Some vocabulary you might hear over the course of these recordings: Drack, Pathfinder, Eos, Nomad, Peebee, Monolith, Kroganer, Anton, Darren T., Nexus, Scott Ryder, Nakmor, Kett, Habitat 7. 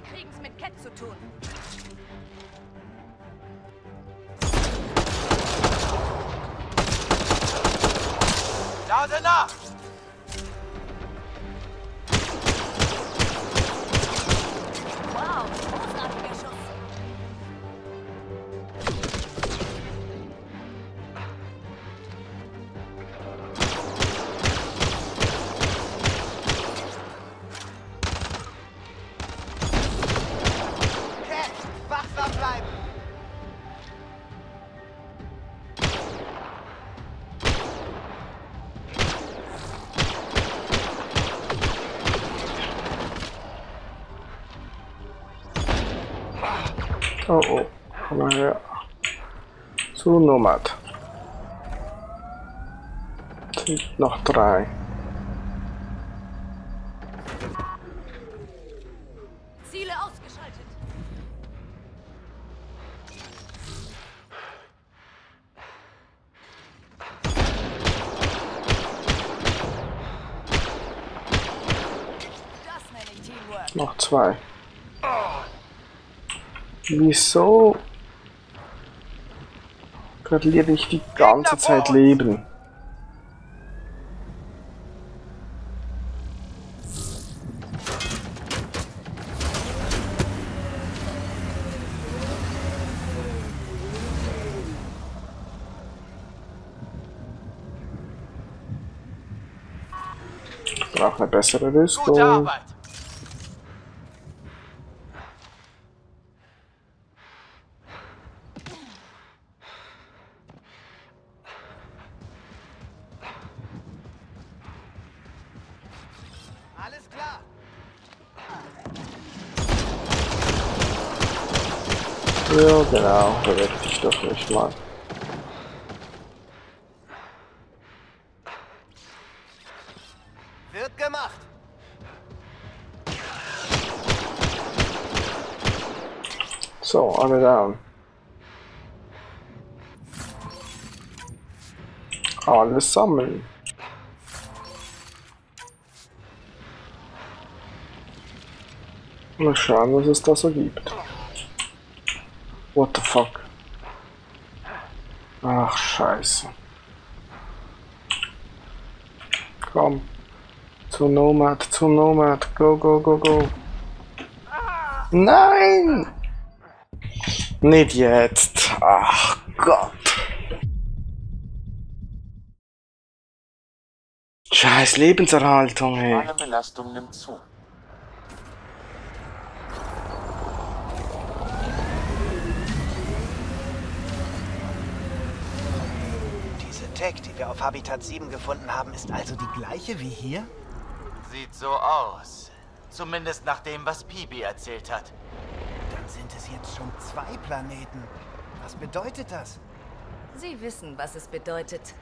Wir kriegen's mit Kett zu tun. Da sind er! Wow, großartiger Schuss. Kett, wachsam bleiben! Oh oh, komm mal her. Zu Nomad. Sind noch 3. Ziele ausgeschaltet. Das nenne ich Teamwork. Noch 2. Wieso gratuliere ich die ganze Zeit Leben? Ich brauche eine bessere Rüstung. Ja, genau, beweg dich doch nicht mal. Wird gemacht! So, alle down. Alles sammeln. Mal schauen, was es da so gibt. What the fuck? Ach, scheiße. Komm. Zu Nomad, zu Nomad. Go, go, go, go. Nein! Nicht jetzt. Ach Gott. Scheiß Lebenserhaltung, ey. Meine Belastung nimmt zu. Die wir auf Habitat 7 gefunden haben, ist also die gleiche wie hier? Sieht so aus. Zumindest nach dem, was Peebee erzählt hat. Dann sind es jetzt schon 2 Planeten. Was bedeutet das? Sie wissen, was es bedeutet.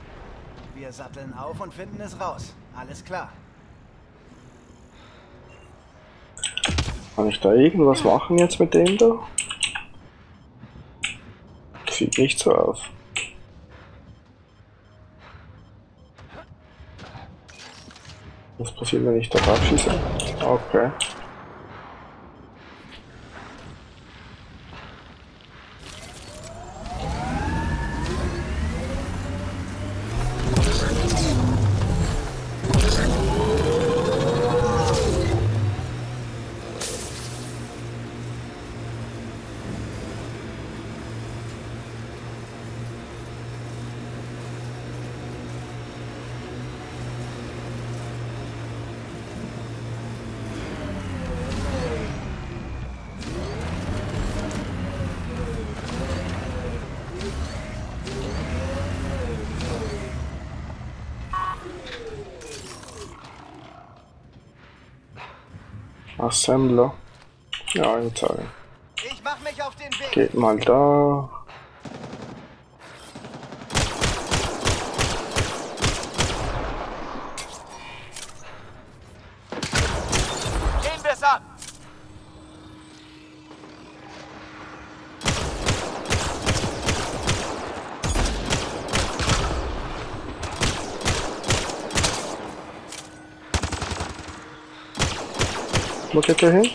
Wir satteln auf und finden es raus. Alles klar. Kann ich da irgendwas machen jetzt mit dem da? Sieht nicht so aus. Was passiert, wenn ich da abschieße? Okay. Assembler. Ja, ein Teil. Ich mach mich auf den Weg. Geht mal da. Gehen wir's an! Wo geht der hin?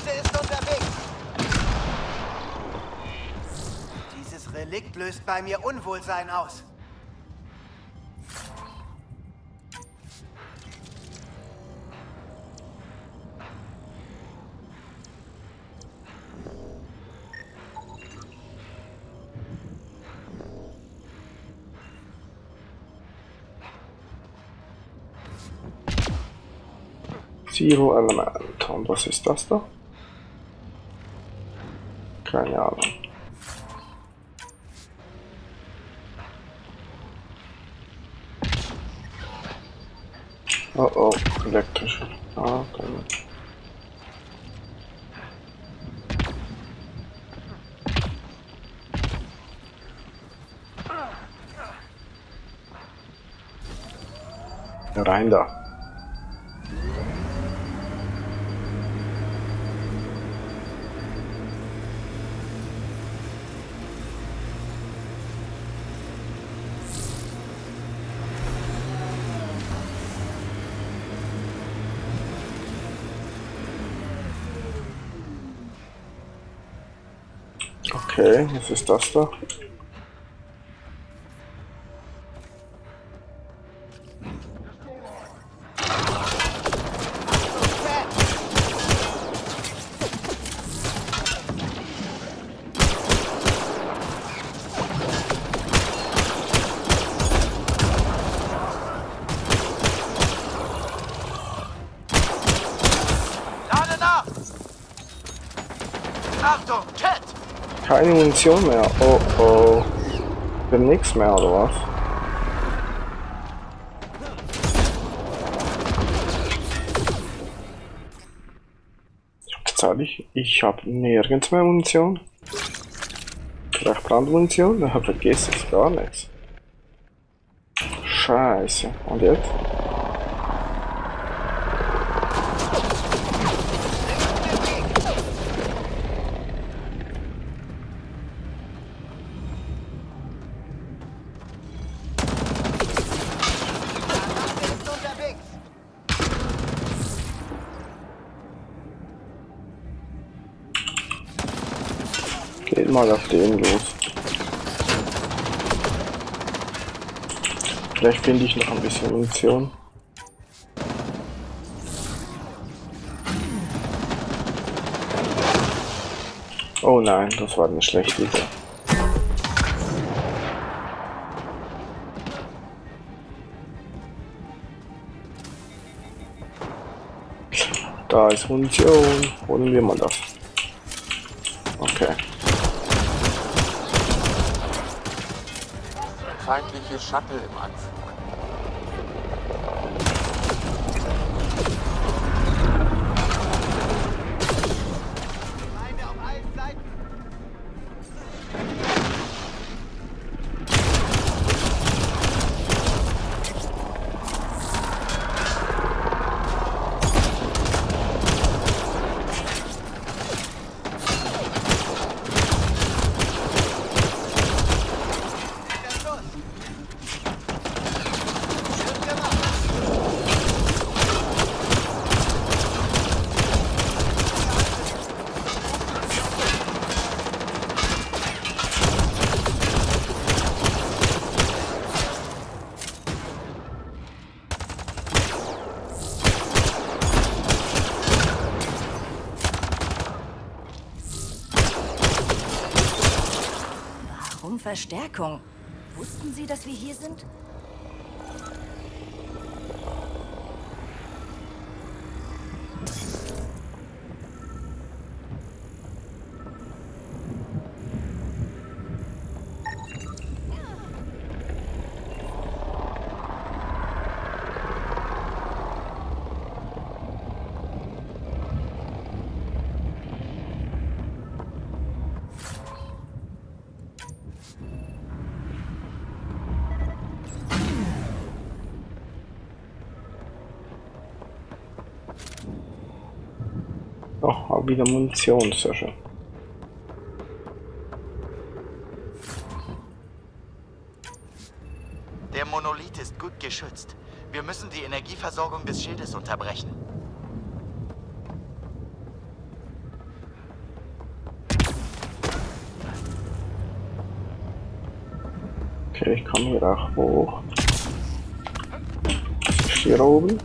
Karte ist unterwegs. Dieses Relikt löst bei mir Unwohlsein aus. Zero Element. Und was ist das da? Keine Ahnung. Oh oh, elektrische. Ah, keine. Rein da. Okay, was ist das da? Keine Munition mehr. Oh oh. Ich bin nix mehr oder was? Ich habe nirgends mehr Munition. Vielleicht Brandmunition? Da vergesse ich gar nichts. Scheiße. Und jetzt? Mal auf den los. Vielleicht finde ich noch ein bisschen Munition. Oh nein, das war eine schlechte Idee. Da ist Munition. Holen wir mal das. Okay. Feindliche Shuttle im Verstärkung. Wussten Sie, dass wir hier sind? Wieder Munition, sehr schön. Der Monolith ist gut geschützt. Wir müssen die Energieversorgung des Schildes unterbrechen. Okay, ich komme hier auch hoch. Hier oben.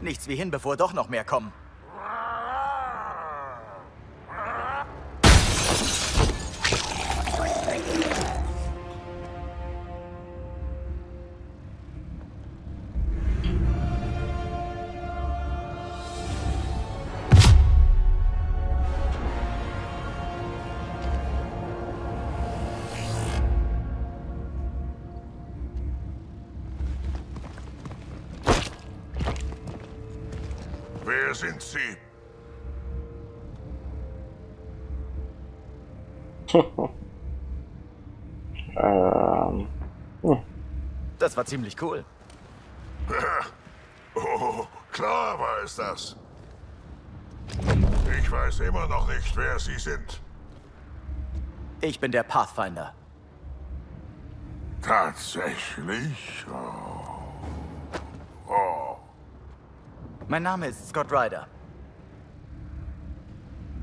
Nichts wie hin, bevor doch noch mehr kommen. Sind Sie? Das war ziemlich cool. Oh, klar war es das. Ich weiß immer noch nicht, wer Sie sind. Ich bin der Pathfinder. Tatsächlich? Oh. Oh. Mein Name ist Scott Ryder.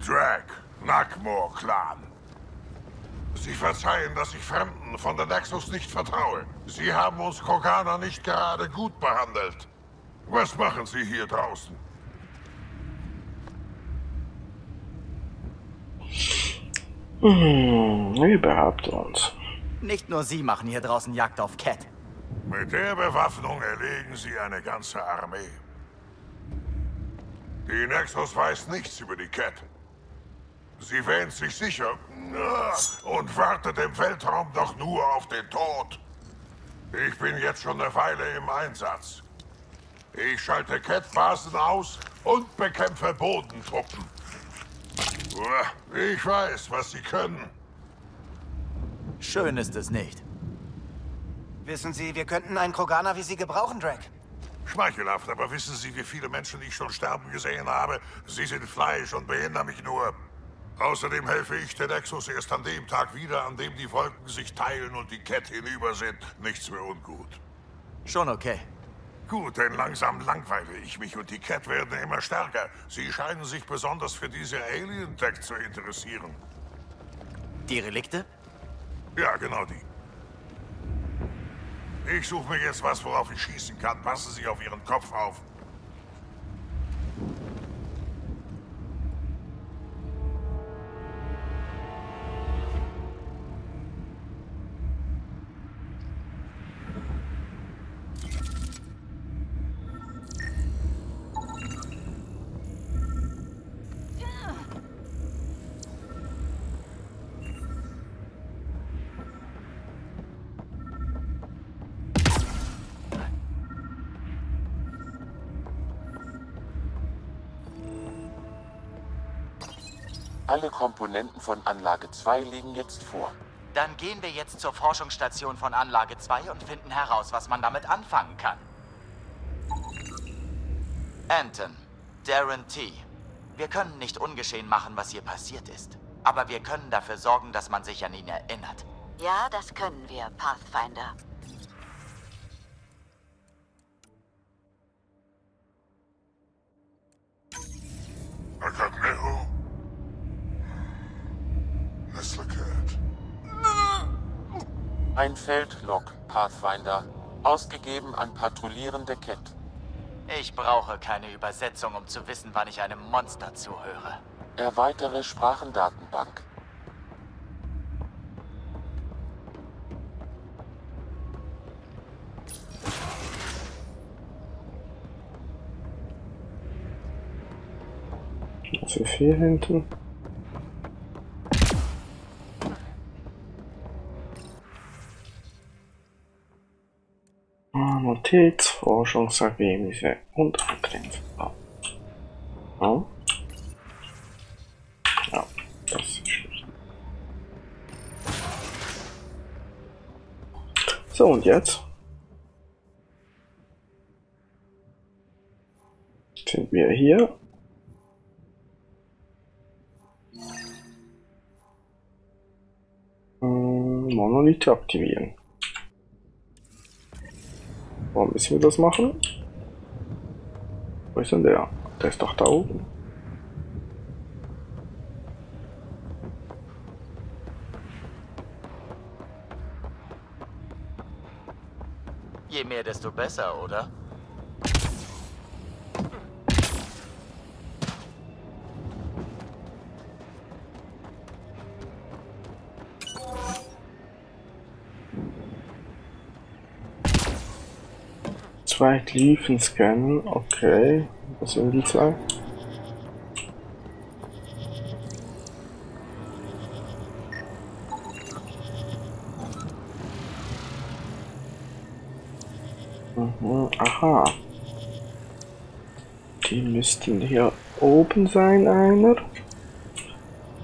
Drack, Nakmor-Clan. Sie verzeihen, dass ich Fremden von der Nexus nicht vertraue. Sie haben uns Kroganer nicht gerade gut behandelt. Was machen Sie hier draußen? Überhaupt uns. Nicht nur Sie machen hier draußen Jagd auf Kett. Mit der Bewaffnung erlegen Sie eine ganze Armee. Die Nexus weiß nichts über die Kett. Sie wähnt sich sicher und wartet im Weltraum doch nur auf den Tod. Ich bin jetzt schon eine Weile im Einsatz. Ich schalte Kett-Basen aus und bekämpfe Bodentruppen. Ich weiß, was sie können. Schön ist es nicht. Wissen Sie, wir könnten einen Kroganer wie Sie gebrauchen, Drack. Schmeichelhaft, aber wissen Sie, wie viele Menschen ich schon sterben gesehen habe? Sie sind Fleisch und behindern mich nur. Außerdem helfe ich der Nexus erst an dem Tag wieder, an dem die Wolken sich teilen und die Kett hinüber sind. Nichts für ungut. Schon okay. Gut, denn langsam langweile ich mich und die Kett werden immer stärker. Sie scheinen sich besonders für diese Alien-Tech zu interessieren. Die Relikte? Ja, genau die. Ich suche mir jetzt was, worauf ich schießen kann. Passen Sie auf Ihren Kopf auf. Alle Komponenten von Anlage 2 liegen jetzt vor. Dann gehen wir jetzt zur Forschungsstation von Anlage 2 und finden heraus, was man damit anfangen kann. Anton, Darren T. Wir können nicht ungeschehen machen, was hier passiert ist. Aber wir können dafür sorgen, dass man sich an ihn erinnert. Ja, das können wir, Pathfinder. Let's look at. Ein Feldlog, Pathfinder. Ausgegeben an patrouillierende Kett. Ich brauche keine Übersetzung, um zu wissen, wann ich einem Monster zuhöre. Erweitere Sprachendatenbank. Was ist hier hinten? Skills, Forschungsergebnisse und Angrenzbar. Ja. Ja, das ist schlecht. So, und jetzt sind wir hier. Monolith aktivieren. Warum müssen wir das machen? Wo ist denn der? Der ist doch da oben. Je mehr, desto besser, oder? Zwei Glyphen scannen, okay. Was sind die zwei? Mhm, aha. Die müssten hier oben sein, einer.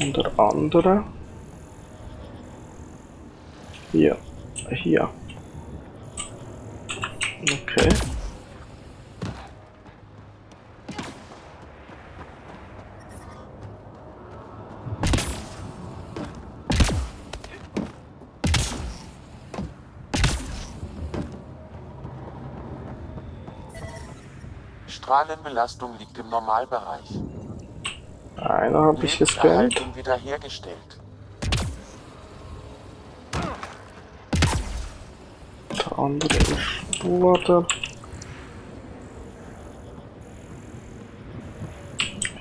Und der andere. Hier. Hier. Okay. Strahlenbelastung liegt im Normalbereich. Einer habe ich gescannt. Wiederhergestellt. Der andere ist. Warte.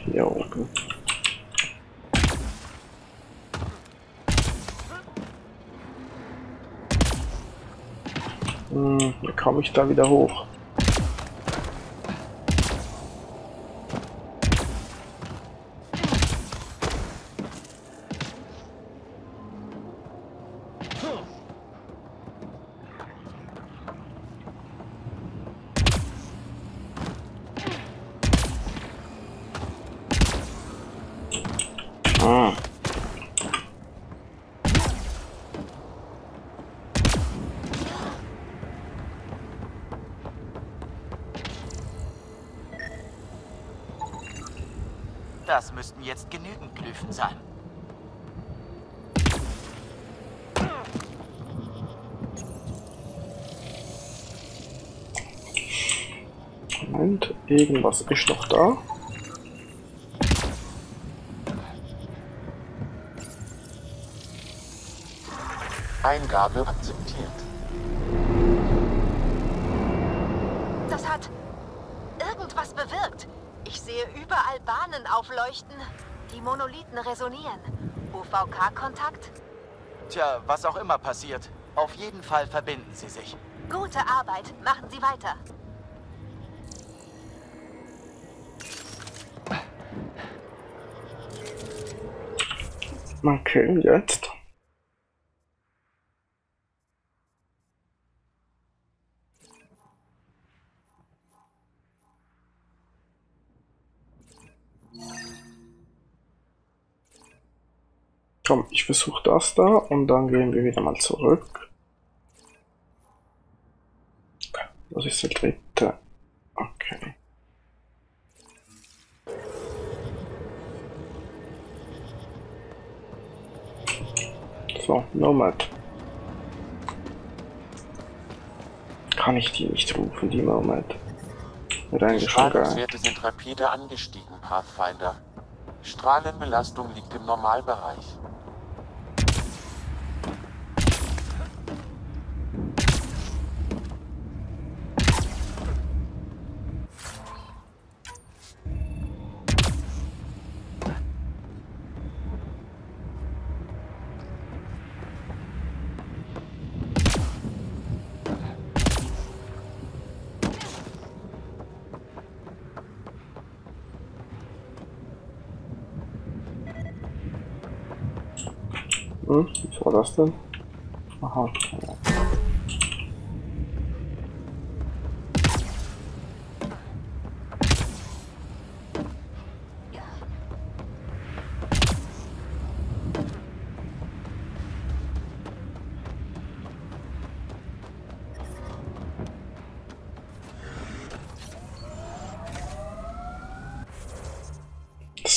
Hier oben. Hm, wie komme ich da wieder hoch? Das müssten jetzt genügend Glyphen sein. Moment, irgendwas ist noch da. Eingabe akzeptiert. Das hat irgendwas bewirkt. Ich sehe überall Bahnen aufleuchten. Die Monolithen resonieren. UVK-Kontakt? Tja, was auch immer passiert. Auf jeden Fall verbinden sie sich. Gute Arbeit. Machen Sie weiter. Okay, jetzt. Komm, ich versuche das da und dann gehen wir wieder mal zurück. Das ist der dritte. Okay. So, Nomad. Kann ich die nicht rufen, die Nomad? Die Schadenswerte sind rapide angestiegen, Pathfinder. Strahlenbelastung liegt im Normalbereich. Hm, was war das denn? Aha.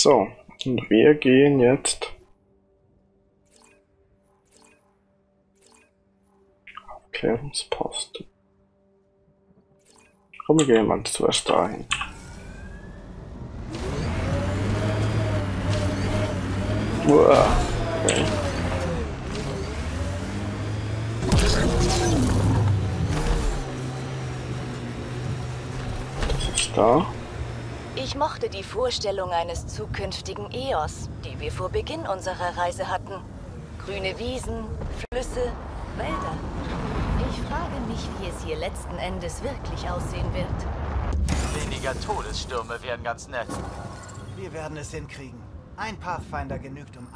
So, und wir gehen jetzt Aufklärungspost. Komm, wir gehen mal zuerst dahin. Uah, okay. Das ist da. Ich mochte die Vorstellung eines zukünftigen Eos, die wir vor Beginn unserer Reise hatten. Grüne Wiesen, Flüsse, Wälder. Ich frage mich, wie es hier letzten Endes wirklich aussehen wird. Weniger Todesstürme wären ganz nett. Wir werden es hinkriegen. Ein Pathfinder genügt, um